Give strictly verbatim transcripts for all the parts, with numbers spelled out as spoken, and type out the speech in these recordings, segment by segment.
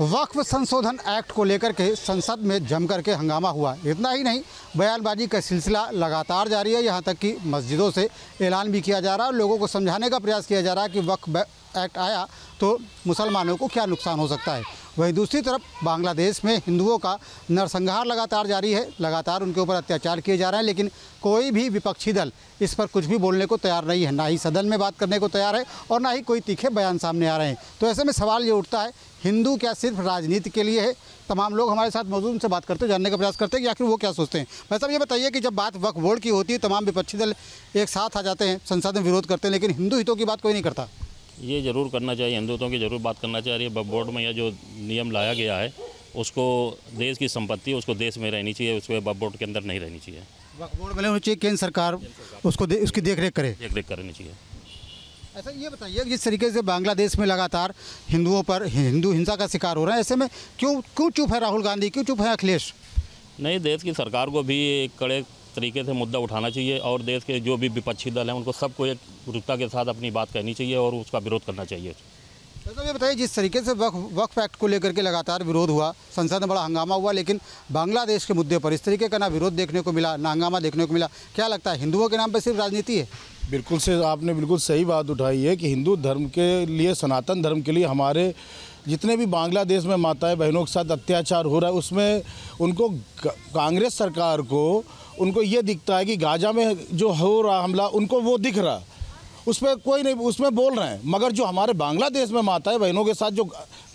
वक्फ संशोधन एक्ट को लेकर के संसद में जमकर के हंगामा हुआ। इतना ही नहीं, बयानबाजी का सिलसिला लगातार जारी है। यहाँ तक कि मस्जिदों से ऐलान भी किया जा रहा है, लोगों को समझाने का प्रयास किया जा रहा है कि वक्फ एक्ट आया तो मुसलमानों को क्या नुकसान हो सकता है। वहीं दूसरी तरफ बांग्लादेश में हिंदुओं का नरसंहार लगातार जारी है, लगातार उनके ऊपर अत्याचार किए जा रहे हैं, लेकिन कोई भी विपक्षी दल इस पर कुछ भी बोलने को तैयार नहीं है, ना ही सदन में बात करने को तैयार है और ना ही कोई तीखे बयान सामने आ रहे हैं। तो ऐसे में सवाल ये उठता है, हिंदू क्या सिर्फ राजनीति के लिए है? तमाम लोग हमारे साथ मौजूद, उनसे बात करते हैं, जानने का प्रयास करते हैं कि आखिर वो क्या सोचते हैं। भाई साहब, ये बताइए कि जब बात वक्फ बोर्ड की होती है तमाम विपक्षी दल एक साथ आ जाते हैं, संसद में विरोध करते हैं, लेकिन हिंदू हितों की बात कोई नहीं करता। ये ज़रूर करना चाहिए, हिंदुत्वों की ज़रूर बात करना चाहिए। वक्फ बोर्ड में यह जो नियम लाया गया है उसको, देश की संपत्ति उसको देश में रहनी चाहिए, उसको वक्फ बोर्ड के अंदर नहीं रहनी चाहिए। वक्फ बोर्ड वाले होना चाहिए, केंद्र सरकार उसको दे, उसकी देख रेख करे देख रेख करनी चाहिए। ऐसा ये बताइए, जिस तरीके से बांग्लादेश में लगातार हिंदुओं पर हिंदू हिंसा का शिकार हो रहा है, ऐसे में क्यों क्यों चुप है राहुल गांधी, क्यों चुप है अखिलेश? नहीं, देश की सरकार को भी एक कड़े तरीके से मुद्दा उठाना चाहिए और देश के जो भी विपक्षी दल हैं उनको सबको एक गुरुता के साथ अपनी बात कहनी चाहिए और उसका विरोध करना चाहिए। तो ये बताइए, जिस तरीके से वक्फ वक्फ एक्ट को लेकर के लगातार विरोध हुआ, संसद में बड़ा हंगामा हुआ, लेकिन बांग्लादेश के मुद्दे पर इस तरीके का ना विरोध देखने को मिला, ना हंगामा देखने को मिला, क्या लगता है हिंदुओं के नाम पर सिर्फ राजनीति है? बिल्कुल से आपने बिल्कुल सही बात उठाई है कि हिंदू धर्म के लिए, सनातन धर्म के लिए हमारे जितने भी बांग्लादेश में माताएं बहनों के साथ अत्याचार हो रहा है उसमें उनको, कांग्रेस सरकार को, उनको ये दिखता है कि गाजा में जो हो रहा हमला उनको वो दिख रहा, उस पर कोई नहीं, उसमें बोल रहे हैं, मगर जो हमारे बांग्लादेश में माताएं बहनों के साथ जो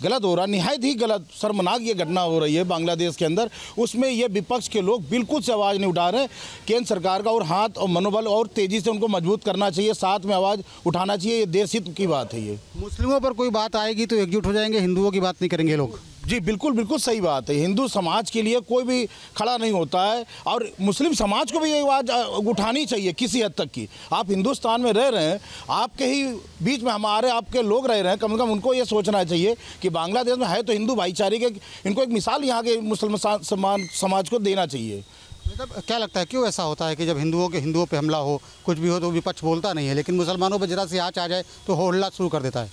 गलत हो रहा, निहायत ही गलत, शर्मनाक ये घटना हो रही है बांग्लादेश के अंदर, उसमें ये विपक्ष के लोग बिल्कुल से आवाज़ नहीं उठा रहे। केंद्र सरकार का और हाथ और मनोबल और तेज़ी से उनको मजबूत करना चाहिए, साथ में आवाज़ उठाना चाहिए, ये देश हित की बात है। ये मुस्लिमों पर कोई बात आएगी तो एकजुट हो जाएंगे, हिंदुओं की बात नहीं करेंगे लोग। जी बिल्कुल बिल्कुल सही बात है, हिंदू समाज के लिए कोई भी खड़ा नहीं होता है और मुस्लिम समाज को भी ये आवाज़ उठानी चाहिए किसी हद तक की। आप हिंदुस्तान में रह रहे हैं, आपके ही बीच में हमारे आपके लोग रह रहे हैं, कम से कम उनको ये सोचना चाहिए कि बांग्लादेश में है तो हिंदू भाईचारे के, इनको एक मिसाल यहाँ के मुस्लिम समाज को देना चाहिए। मतलब क्या लगता है क्यों ऐसा होता है कि जब हिंदुओं के हिंदुओं पर हमला हो, कुछ भी हो तो विपक्ष बोलता नहीं है, लेकिन मुसलमानों पर जरा सी आँच आ जाए तो हो हल्ला शुरू कर देता है?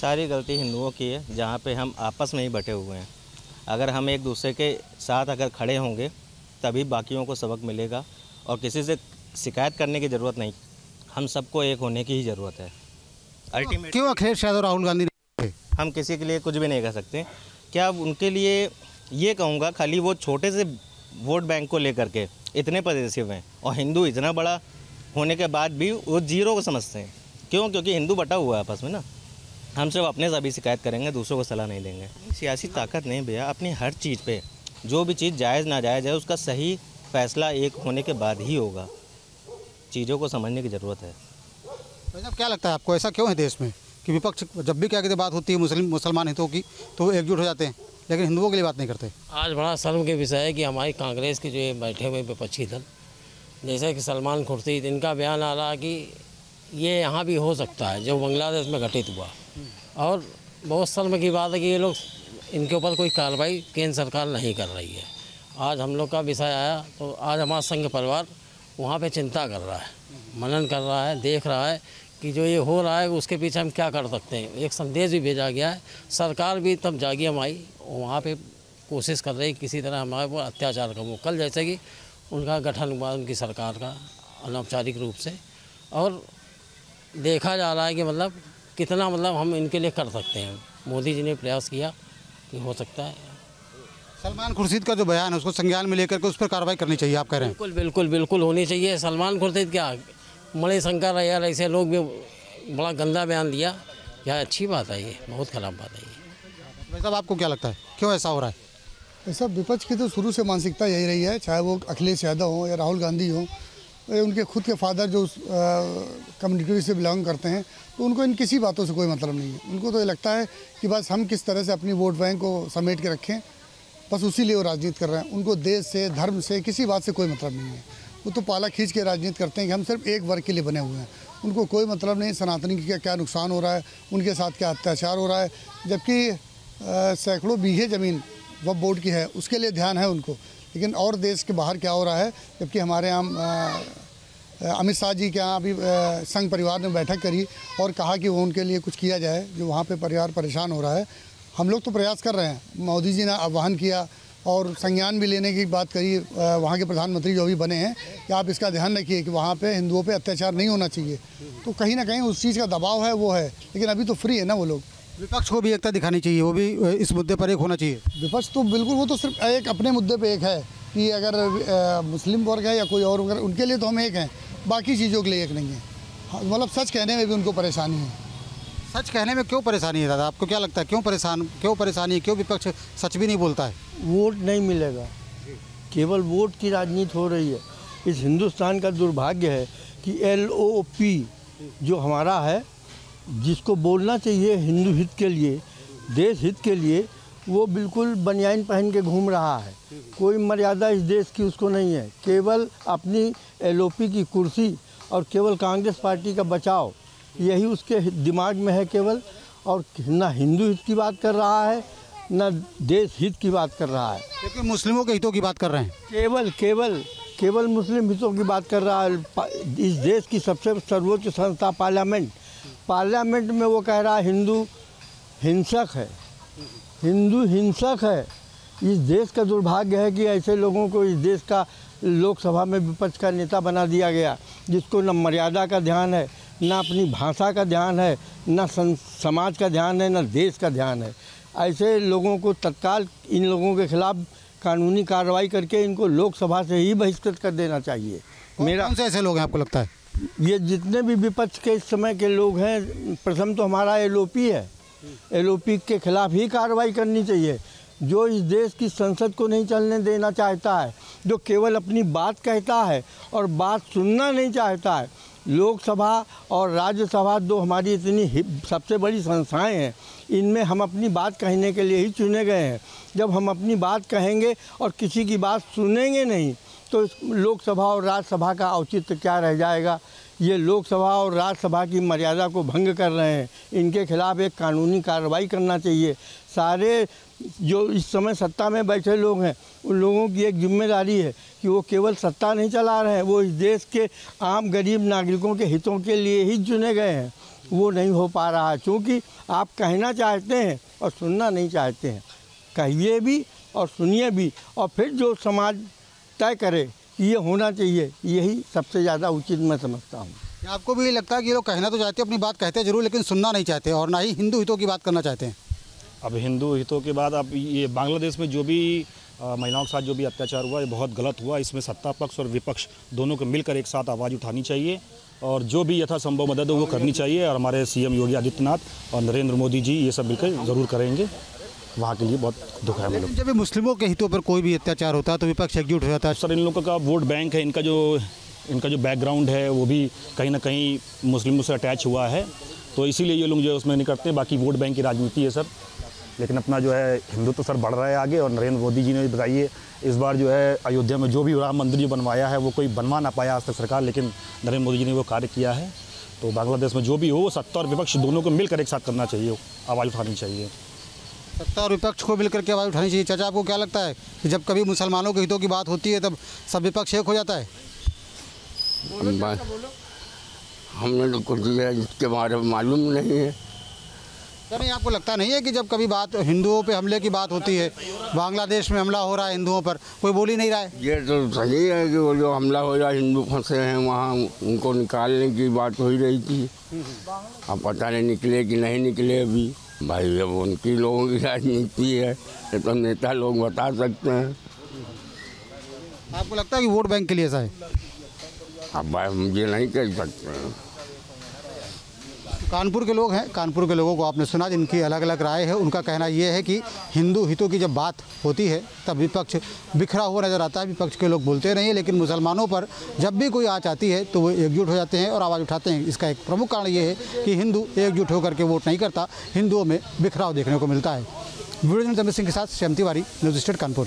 सारी गलती हिंदुओं की है, जहाँ पे हम आपस में ही बटे हुए हैं। अगर हम एक दूसरे के साथ अगर खड़े होंगे तभी बाकियों को सबक मिलेगा और किसी से शिकायत करने की ज़रूरत नहीं, हम सबको एक होने की ही ज़रूरत है। अल्टीमेट क्यों अखिलेश यादव राहुल गांधी? हम किसी के लिए कुछ भी नहीं कर सकते। क्या उनके लिए ये कहूँगा, खाली वो छोटे से वोट बैंक को लेकर के इतने पजेसिव हैं और हिंदू इतना बड़ा होने के बाद भी वो जीरो को समझते हैं। क्यों? क्योंकि हिंदू बटा हुआ है आपस में ना, हम सब अपने से भी शिकायत करेंगे, दूसरों को सलाह नहीं देंगे। सियासी ताकत नहीं भैया, अपनी हर चीज़ पे जो भी चीज़ जायज़ नाजायज़ है उसका सही फैसला एक होने के बाद ही होगा, चीज़ों को समझने की ज़रूरत है। भाई क्या लगता है आपको, ऐसा क्यों है देश में कि विपक्ष जब भी क्या कहते बात होती है मुस्लिम मुसलमान हितों की तो वो एकजुट हो जाते हैं, लेकिन हिंदुओं के लिए बात नहीं करते? आज बड़ा शर्म के विषय है कि हमारी कांग्रेस के जो बैठे हुए विपक्षी दल, जैसे कि सलमान खुर्शीद, इनका बयान आ रहा कि ये यहाँ भी हो सकता है जो बांग्लादेश में घटित हुआ, और बहुत शर्म की बात है कि ये लोग, इनके ऊपर कोई कार्रवाई केंद्र सरकार नहीं कर रही है। आज हम लोग का विषय आया तो आज हमारा संघ परिवार वहाँ पे चिंता कर रहा है, मनन कर रहा है, देख रहा है कि जो ये हो रहा है उसके पीछे हम क्या कर सकते हैं। एक संदेश भी भेजा गया है, सरकार भी तब जागी हमारी वहाँ पे कोशिश कर रही किसी तरह हमारे ऊपर अत्याचार का। वो कल जैसे कि उनका गठन हुआ उनकी सरकार का अनौपचारिक रूप से, और देखा जा रहा है कि मतलब कितना मतलब हम इनके लिए कर सकते हैं। मोदी जी ने प्रयास किया कि हो सकता है। सलमान खुर्शीद का जो बयान है उसको संज्ञान में लेकर के उस पर कार्रवाई करनी चाहिए आप कह रहे हैं? बिल्कुल बिल्कुल बिल्कुल होनी चाहिए। सलमान खुर्शीद क्या मणि शंकर यार, ऐसे लोग भी बड़ा गंदा बयान दिया, क्या अच्छी बात है? ये बहुत ख़राब बात है ये। भाई साहब आपको क्या लगता है क्यों ऐसा हो रहा है? सब विपक्ष की तो शुरू से मानसिकता यही रही है, चाहे वो अखिलेश यादव हों या राहुल गांधी हों, उनके खुद के फादर जो कम्युनिटी से बिलोंग करते हैं तो उनको इन किसी बातों से कोई मतलब नहीं है। उनको तो ये लगता है कि बस हम किस तरह से अपनी वोट बैंक को समेट के रखें, बस उसी लिए वो राजनीति कर रहे हैं। उनको देश से, धर्म से, किसी बात से कोई मतलब नहीं है। वो तो पाला खींच के राजनीति करते हैं कि हम सिर्फ एक वर्ग के लिए बने हुए हैं, उनको कोई मतलब नहीं सनातनी का क्या नुकसान हो रहा है, उनके साथ क्या अत्याचार हो रहा है। जबकि सैकड़ों बीघे ज़मीन वक्फ बोर्ड की है, उसके लिए ध्यान है उनको, लेकिन और देश के बाहर क्या हो रहा है। जबकि हमारे यहाँ अमित शाह जी के यहाँ अभी संघ परिवार ने बैठक करी और कहा कि वो उनके लिए कुछ किया जाए जो वहाँ पे परिवार परेशान हो रहा है। हम लोग तो प्रयास कर रहे हैं। मोदी जी ने आह्वान किया और संज्ञान भी लेने की बात करी, वहाँ के प्रधानमंत्री जो भी बने हैं कि आप इसका ध्यान रखिए कि वहाँ पे हिंदुओं पे अत्याचार नहीं होना चाहिए। तो कहीं ना कहीं उस चीज़ का दबाव है, वो है, लेकिन अभी तो फ्री है ना वो लोग। विपक्ष को भी एकता दिखानी चाहिए, वो भी इस मुद्दे पर एक होना चाहिए। विपक्ष तो बिल्कुल, वो तो सिर्फ एक अपने मुद्दे पर एक है कि अगर मुस्लिम वर्ग है या कोई और वर्ग, उनके लिए तो हम एक हैं, बाकी चीज़ों के लिए एक नहीं है। मतलब सच कहने में भी उनको परेशानी है। सच कहने में क्यों परेशानी है दादा, आपको क्या लगता है? क्यों परेशान क्यों परेशानी है? क्यों विपक्ष सच भी नहीं बोलता है? वोट नहीं मिलेगा, केवल वोट की राजनीति हो रही है। इस हिंदुस्तान का दुर्भाग्य है कि एल ओ पी जो हमारा है, जिसको बोलना चाहिए हिंदू हित के लिए, देश हित के लिए, वो बिल्कुल बनियान पहन के घूम रहा है। कोई मर्यादा इस देश की उसको नहीं है। केवल अपनी एल ओ पी की कुर्सी और केवल कांग्रेस पार्टी का बचाव, यही उसके दिमाग में है केवल। और ना हिंदू हित की बात कर रहा है, ना देश हित की बात कर रहा है, लेकिन मुस्लिमों के हितों की बात कर रहे हैं। केवल केवल केवल मुस्लिम हितों की बात कर रहा है। इस देश की सबसे सर्वोच्च संस्था पार्लियामेंट, पार्लियामेंट में वो कह रहा है हिंदू हिंसक है, हिंदू हिंसक है। इस देश का दुर्भाग्य है कि ऐसे लोगों को इस देश का लोकसभा में विपक्ष का नेता बना दिया गया, जिसको न मर्यादा का ध्यान है, ना अपनी भाषा का ध्यान है, ना समाज का ध्यान है, ना देश का ध्यान है। ऐसे लोगों को तत्काल इन लोगों के खिलाफ कानूनी कार्रवाई करके इनको लोकसभा से ही बहिष्कृत कर देना चाहिए। मेरा कौन से ऐसे लोग हैं आपको लगता है? ये जितने भी विपक्ष के इस समय के लोग हैं, प्रथम तो हमारा एल ओ पी है, एल ओ पी के खिलाफ ही कार्रवाई करनी चाहिए, जो इस देश की संसद को नहीं चलने देना चाहता है, जो केवल अपनी बात कहता है और बात सुनना नहीं चाहता है। लोकसभा और राज्यसभा दो हमारी इतनी सबसे बड़ी संस्थाएं हैं, इनमें हम अपनी बात कहने के लिए ही चुने गए हैं। जब हम अपनी बात कहेंगे और किसी की बात सुनेंगे नहीं तो लोकसभा और राज्यसभा का औचित्य क्या रह जाएगा? ये लोकसभा और राज्यसभा की मर्यादा को भंग कर रहे हैं, इनके खिलाफ एक कानूनी कार्रवाई करना चाहिए। सारे जो इस समय सत्ता में बैठे लोग हैं, उन लोगों की एक जिम्मेदारी है कि वो केवल सत्ता नहीं चला रहे हैं, वो इस देश के आम गरीब नागरिकों के हितों के लिए ही चुने गए हैं। वो नहीं हो पा रहा है, क्योंकि आप कहना चाहते हैं और सुनना नहीं चाहते हैं। कहिए भी और सुनिए भी, और फिर जो समाज तय करे ये होना चाहिए, यही सबसे ज़्यादा उचित मैं समझता हूँ। आपको भी लगता है कि लोग कहना तो चाहते हैं, अपनी बात कहते हैं जरूर, लेकिन सुनना नहीं चाहते और ना ही हिंदू हितों की बात करना चाहते हैं? अब हिंदू हितों के बाद अब ये बांग्लादेश में जो भी महिलाओं के साथ जो भी अत्याचार हुआ, ये बहुत गलत हुआ। इसमें सत्ता पक्ष और विपक्ष दोनों को मिलकर एक साथ आवाज़ उठानी चाहिए और जो भी यथासंभव मदद हो वो करनी चाहिए। और हमारे सीएम योगी आदित्यनाथ और नरेंद्र मोदी जी ये सब मिलकर ज़रूर करेंगे। वहाँ के लिए बहुत दुख है। जब भी मुस्लिमों के हितों पर कोई भी अत्याचार होता है तो विपक्ष एकजुट हो जाता है। सर, इन लोगों का वोट बैंक है, इनका जो इनका जो बैकग्राउंड है वो भी कहीं ना कहीं मुस्लिमों से अटैच हुआ है, तो इसीलिए ये लोग जो है उसमें नहीं करते। बाकी वोट बैंक की राजनीति है सर, लेकिन अपना जो है हिंदू तो सर बढ़ रहा है आगे। और नरेंद्र मोदी जी ने भी बताइए, इस बार जो है अयोध्या में जो भी राम मंदिर बनवाया है वो कोई बनवा ना पाया आज तक सरकार, लेकिन नरेंद्र मोदी जी ने वो कार्य किया है। तो बांग्लादेश में जो भी हो, सत्ता और विपक्ष दोनों को मिलकर एक साथ करना चाहिए, आवाज़ उठानी चाहिए। सत्ता और विपक्ष को मिलकर के आवाज़ उठानी चाहिए। चाचा, आपको क्या लगता है कि जब कभी मुसलमानों के हितों की बात होती है तब सब विपक्ष एक हो जाता है? हमने तो कुछ इसके बारे में मालूम नहीं है। नहीं, आपको लगता नहीं है कि जब कभी बात हिंदुओं पे हमले की बात होती है, बांग्लादेश में हमला हो रहा है हिंदुओं पर, कोई बोल ही नहीं रहा है? ये तो सही है कि वो जो हमला हो रहा है, हिंदू फंसे हैं वहाँ, उनको निकालने की बात हो ही रही थी। अब पता नहीं निकले कि नहीं निकले अभी। भाई अब उनकी लोगों की राजनीति है, ये तो नेता लोग बता सकते हैं। आपको लगता है कि वोट बैंक के लिए ऐसा है? अब भाई हम ये नहीं कह सकते हैं। कानपुर के लोग हैं, कानपुर के लोगों को आपने सुना, जिनकी अलग अलग राय है। उनका कहना यह है कि हिंदू हितों की जब बात होती है तब विपक्ष बिखरा हुआ नज़र आता है, विपक्ष के लोग बोलते नहीं, लेकिन मुसलमानों पर जब भी कोई आँच आती है तो वो एकजुट हो जाते हैं और आवाज़ उठाते हैं। इसका एक प्रमुख कारण ये है कि हिंदू एकजुट होकर के वोट नहीं करता, हिंदुओं में बिखराव देखने को मिलता है। वीर चंद्र सिंह के साथ श्यामतिवारी, न्यूज़ स्टेट कानपुर।